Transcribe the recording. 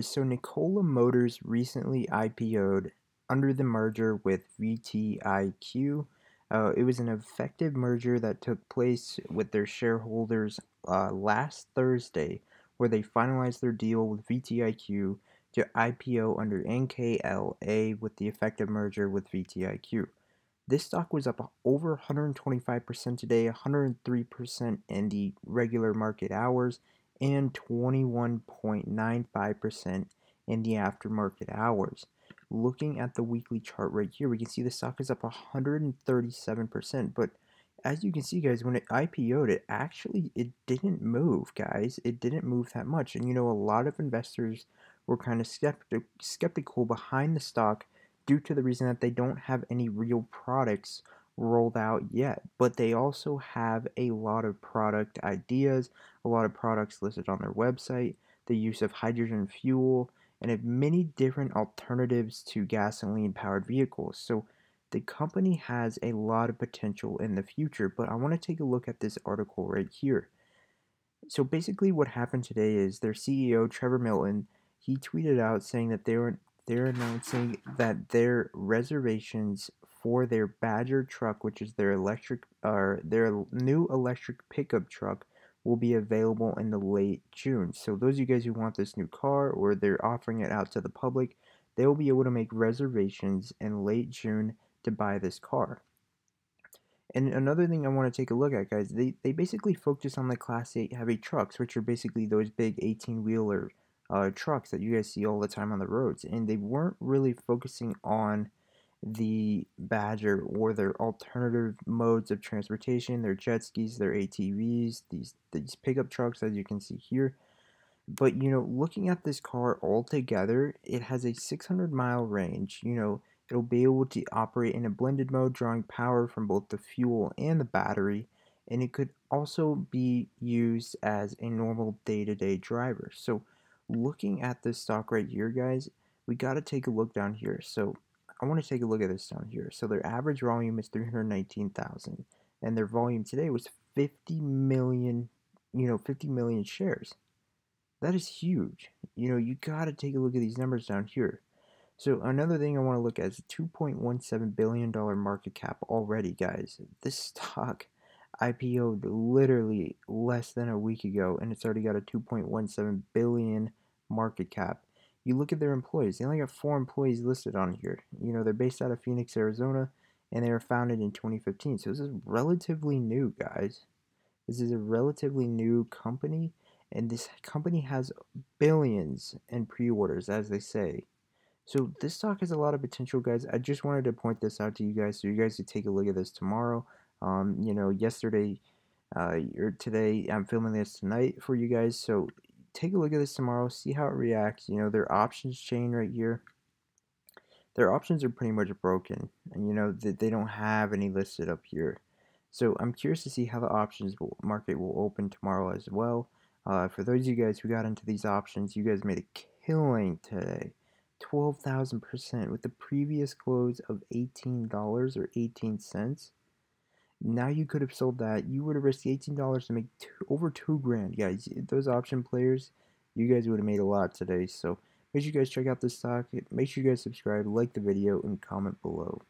So Nikola Motors recently IPO'd under the merger with VTIQ. It was an effective merger that took place with their shareholders last Thursday, where they finalized their deal with VTIQ to IPO under NKLA with the effective merger with VTIQ. This stock was up over 125% today, 103% in the regular market hours, and 21.95% in the aftermarket hours. Looking at the weekly chart right here, we can see the stock is up 137%, but as you can see, guys, when it IPO'd, it didn't move, guys. It didn't move that much, and you know, a lot of investors were kind of skeptical behind the stock due to the reason that they don't have any real products rolled out yet, but they also have a lot of product ideas, a lot of products listed on their website, the use of hydrogen fuel, and have many different alternatives to gasoline-powered vehicles. So the company has a lot of potential in the future, but I want to take a look at this article right here. So basically what happened today is their CEO, Trevor Milton, he tweeted out saying that they're announcing that their reservations for their Badger truck, which is their new electric pickup truck, will be available in the late June. So those of you guys who want this new car, or they're offering it out to the public, they will be able to make reservations in late June to buy this car. And another thing I want to take a look at, guys, they basically focus on the Class 8 heavy trucks, which are basically those big 18-wheeler trucks that you guys see all the time on the roads. And they weren't really focusing on the Badger or their alternative modes of transportation, their jet skis, their ATVs, these pickup trucks, as you can see here. But you know, looking at this car all together, it has a 600-mile range. You know, it'll be able to operate in a blended mode, drawing power from both the fuel and the battery, and it could also be used as a normal day-to-day driver. So looking at this stock right here, guys, we got to take a look down here. So I want to take a look at this down here. So their average volume is 319,000, and their volume today was 50 million, you know, 50 million shares. That is huge. You know, you got to take a look at these numbers down here. So another thing I want to look at is a $2.17 billion market cap already, guys. This stock IPO'd literally less than a week ago, and it's already got a $2.17 billion market cap. You look at their employees, they only got 4 employees listed on here. You know, they're based out of Phoenix, Arizona, and they were founded in 2015. So this is relatively new, guys. This is a relatively new company, and this company has billions in pre-orders, as they say. So this stock has a lot of potential, guys. I just wanted to point this out to you guys so you guys could take a look at this tomorrow. You know, yesterday, or today, I'm filming this tonight for you guys, so take a look at this tomorrow, see how it reacts. You know, their options chain right here, their options are pretty much broken, and you know that they don't have any listed up here. So I'm curious to see how the options market will open tomorrow as well. For those of you guys who got into these options, you guys made a killing today, 12,000%, with the previous close of $18 or 18 cents. Now you could have sold that. You would have risked $18 to make over 2 grand, guys. Those option players, you guys would have made a lot today. So make sure you guys check out this stock. Make sure you guys subscribe, like the video, and comment below.